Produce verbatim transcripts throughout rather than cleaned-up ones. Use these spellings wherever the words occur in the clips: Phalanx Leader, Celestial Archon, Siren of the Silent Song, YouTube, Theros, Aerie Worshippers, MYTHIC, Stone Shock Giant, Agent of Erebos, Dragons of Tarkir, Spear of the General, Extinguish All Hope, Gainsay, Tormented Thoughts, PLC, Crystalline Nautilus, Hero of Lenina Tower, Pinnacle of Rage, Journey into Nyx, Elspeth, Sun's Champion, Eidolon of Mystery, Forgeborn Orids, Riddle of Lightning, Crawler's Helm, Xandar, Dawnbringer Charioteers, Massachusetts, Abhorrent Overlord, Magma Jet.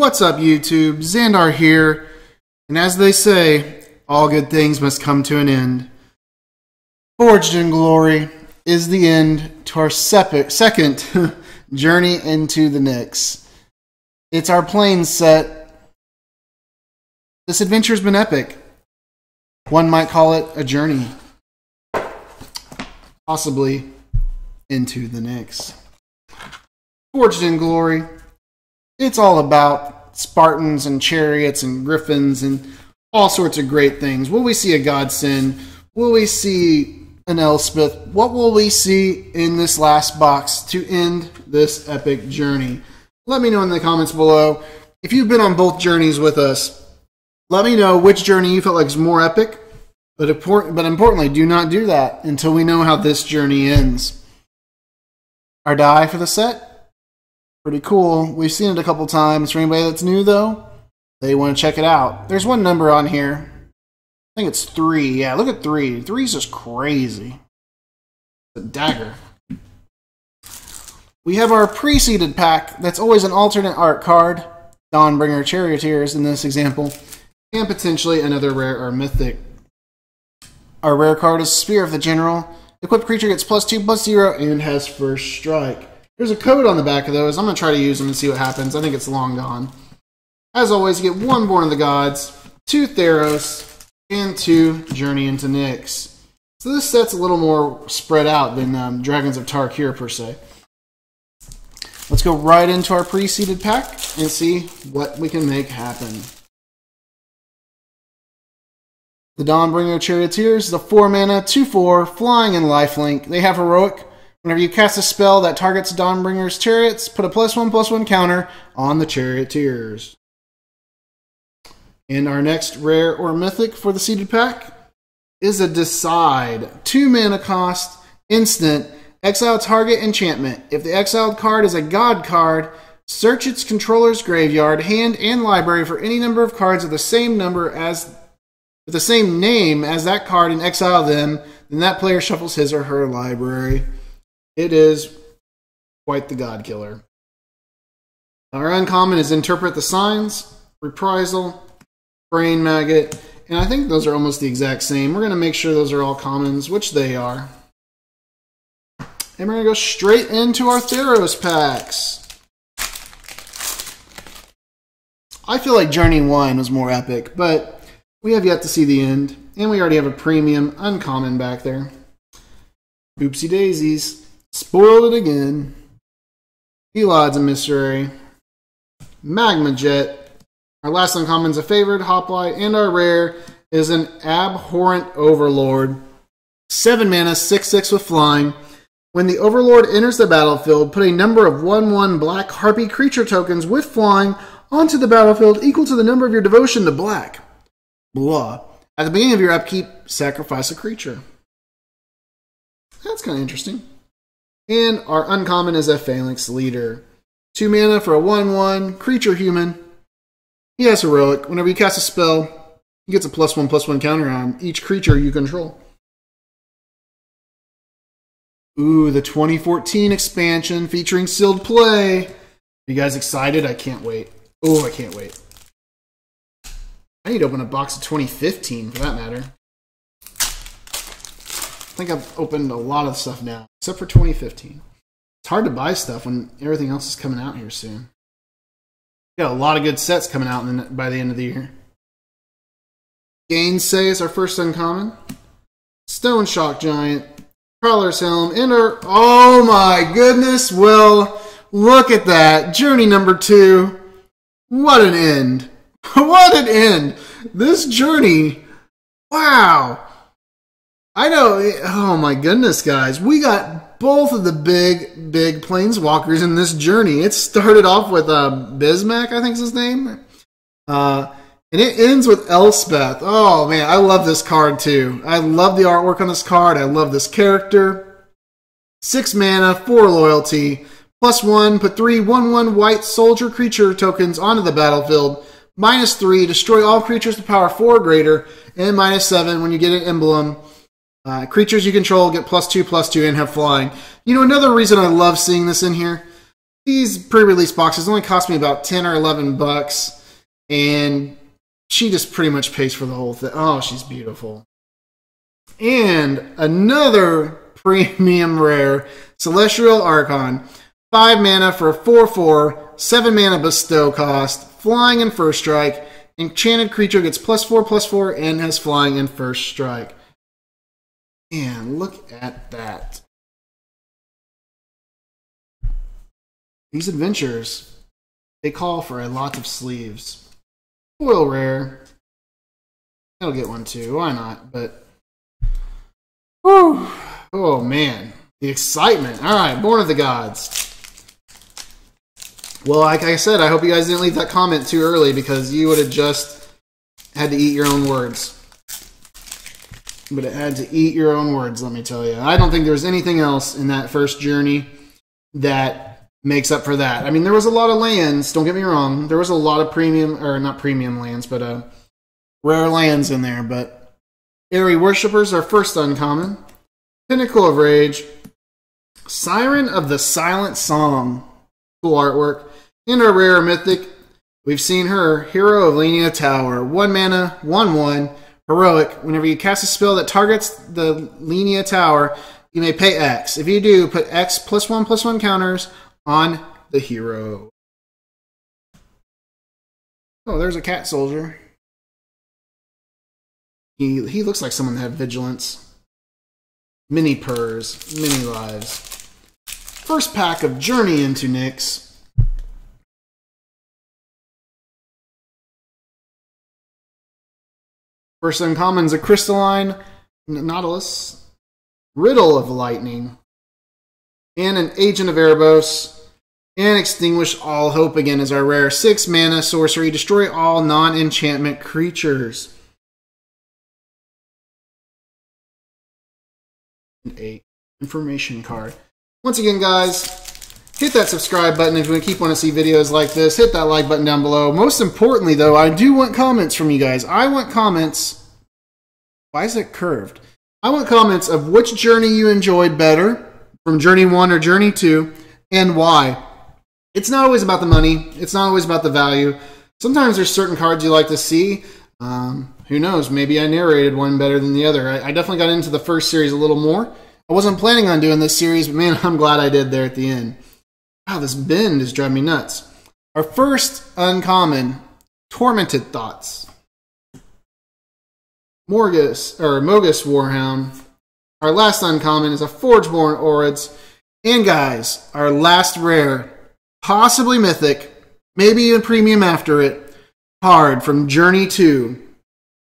What's up, YouTube? Xandar here, and as they say, all good things must come to an end. Forged in Glory is the end to our second Journey into the Nyx. It's our plane set. This adventure's been epic. One might call it a journey, possibly into the Nyx. Forged in Glory. It's all about Spartans and chariots and griffins and all sorts of great things. Will we see a godsend? Will we see an Elspeth? What will we see in this last box to end this epic journey? Let me know in the comments below. If you've been on both journeys with us, let me know which journey you felt like is more epic. But, important, but importantly, do not do that until we know how this journey ends. Our die for the set? Pretty cool. We've seen it a couple times. For anybody that's new, though, they want to check it out. There's one number on here. I think it's three. Yeah, look at three. Three's just crazy. It's a dagger. We have our pre-seeded pack. That's always an alternate art card. Dawnbringer Charioteers in this example. And potentially another rare or mythic. Our rare card is Spear of the General. Equipped creature gets plus two, plus zero, and has first strike. There's a code on the back of those. I'm going to try to use them and see what happens. I think it's long gone. As always, you get one Born of the Gods, two Theros, and two Journey into Nyx. So this set's a little more spread out than um, Dragons of Tarkir, per se. Let's go right into our pre-seeded pack and see what we can make happen. The Dawnbringer Charioteers is a four mana, two four, flying and lifelink. They have Heroic. Whenever you cast a spell that targets Dawnbringer's chariots, put a plus one, plus one counter on the charioteers. And our next rare or mythic for the seeded pack is a Decide. Two mana cost, instant, exile target enchantment. If the exiled card is a god card, search its controller's graveyard, hand, and library for any number of cards with the same number as with the same name as that card and exile them, then that player shuffles his or her library. It is quite the god killer. Our uncommon is Interpret the Signs, Reprisal, Brain Maggot, and I think those are almost the exact same. We're going to make sure those are all commons, which they are. And we're going to go straight into our Theros packs. I feel like Journey one was more epic, but we have yet to see the end, and we already have a premium uncommon back there. Oopsie daisies. Spoiled it again. Eidolon of Mystery. Magma Jet. Our last uncommon is a favored hoplite, and our rare is an Abhorrent Overlord. seven mana, six six with flying. When the Overlord enters the battlefield, put a number of one one black harpy creature tokens with flying onto the battlefield equal to the number of your devotion to black. Blah. At the beginning of your upkeep, sacrifice a creature. That's kind of interesting. And our uncommon is a Phalanx Leader. Two mana for a one one, creature human. He has Heroic. Whenever you cast a spell, he gets a plus one, plus one counter on each creature you control. Ooh, the twenty fourteen expansion featuring sealed play. Are you guys excited? I can't wait. Oh, I can't wait. I need to open a box of twenty fifteen, for that matter. I think I've opened a lot of stuff now, except for twenty fifteen. It's hard to buy stuff when everything else is coming out here soon. Got a lot of good sets coming out in the, by the end of the year. Gainsay is our first uncommon. Stone Shock Giant, Crawler's Helm, and our... Oh my goodness, well, look at that. Journey number two. What an end. What an end. This journey, wow. I know, oh my goodness, guys. We got both of the big, big planeswalkers in this journey. It started off with uh, Bismack, I think is his name. Uh, and it ends with Elspeth. Oh, man, I love this card, too. I love the artwork on this card. I love this character. Six mana, four loyalty. Plus one, put three one one white soldier creature tokens onto the battlefield. Minus three, destroy all creatures with power four or greater. And minus seven, when you get an emblem... Uh, creatures you control get plus two, plus two, and have flying. You know, another reason I love seeing this in here, These pre-release boxes only cost me about ten or eleven bucks, and she just pretty much pays for the whole thing. Oh, she's beautiful. And another premium rare, Celestial Archon. five mana for a four four, seven mana bestow cost, flying and first strike. Enchanted creature gets plus four, plus four, and has flying and first strike. And look at that. These adventures, they call for a lot of sleeves. Foil rare. I'll get one too, why not? But, whew. Oh man, the excitement. All right, Born of the Gods. Well, like I said, I hope you guys didn't leave that comment too early, because you would have just had to eat your own words. But it had to eat your own words, let me tell you. I don't think there was anything else in that first journey that makes up for that. I mean, there was a lot of lands, don't get me wrong. There was a lot of premium, or not premium lands, but uh, rare lands in there. But Aerie Worshippers are first uncommon. Pinnacle of Rage. Siren of the Silent Song. Cool artwork. In our rare mythic, we've seen her, Hero of Lenina Tower. One mana, one one. Heroic. Whenever you cast a spell that targets the Lenina Tower, you may pay X. If you do, put X plus one plus one counters on the hero. Oh, there's a cat soldier. He he looks like someone that had vigilance. Mini purrs, mini lives. First pack of Journey into Nyx. First uncommon is a Crystalline Nautilus, Riddle of Lightning, and an Agent of Erebos, and Extinguish All Hope again is our rare. Six mana sorcery, destroy all non-enchantment creatures. And a information card. Once again, guys, hit that subscribe button if you want to keep wanting to see videos like this. Hit that like button down below. Most importantly, though, I do want comments from you guys. I want comments. Why is it curved? I want comments of which journey you enjoyed better, from Journey one or Journey two, and why. It's not always about the money. It's not always about the value. Sometimes there's certain cards you like to see. Um, who knows? Maybe I narrated one better than the other. I, I definitely got into the first series a little more. I wasn't planning on doing this series, but man, I'm glad I did there at the end. Wow, this bend is driving me nuts. Our first uncommon, Tormented Thoughts. Morgus, or Mogus Warhound. Our last uncommon is a Forgeborn Orids. And guys, our last rare, possibly mythic, maybe even premium after it, card from Journey two.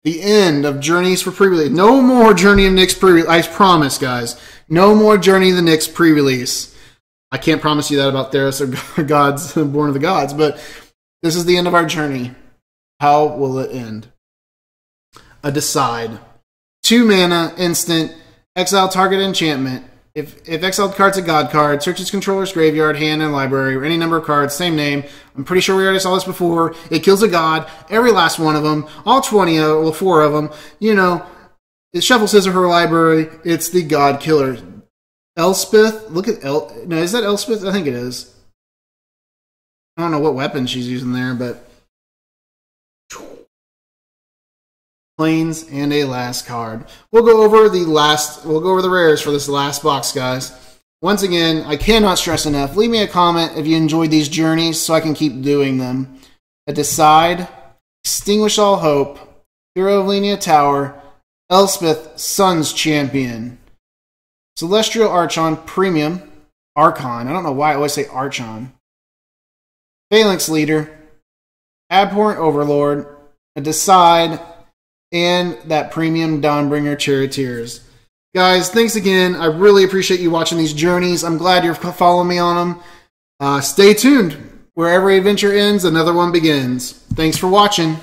The end of Journeys for pre-release. No more Journey of Nyx pre-release. I promise, guys. No more Journey of the Nyx pre-release. I can't promise you that about Theros or Gods, Born of the Gods, but this is the end of our journey. How will it end? A Decide. Two mana, instant, exile target enchantment. If, if exiled card's a god card, search its controller's graveyard, hand, and library, or any number of cards, same name. I'm pretty sure we already saw this before. It kills a god, every last one of them, all twenty of well, four of them. You know, it shuffles his or her library. It's the god killer. Elspeth, look at El. No, is that Elspeth? I think it is. I don't know what weapon she's using there, but planes and a last card. We'll go over the last we'll go over the rares for this last box, guys. Once again, I cannot stress enough, leave me a comment if you enjoyed these journeys so I can keep doing them. A Decide, Extinguish All Hope, Hero of Lenina Tower, Elspeth, Sun's Champion, Celestial Archon Premium, Archon. I don't know why I always say Archon. Phalanx Leader, Abhorrent Overlord, a Decide, and that premium Dawnbringer Charioteers. Guys, thanks again. I really appreciate you watching these journeys. I'm glad you're following me on them. Uh, stay tuned. Where every adventure ends, another one begins. Thanks for watching.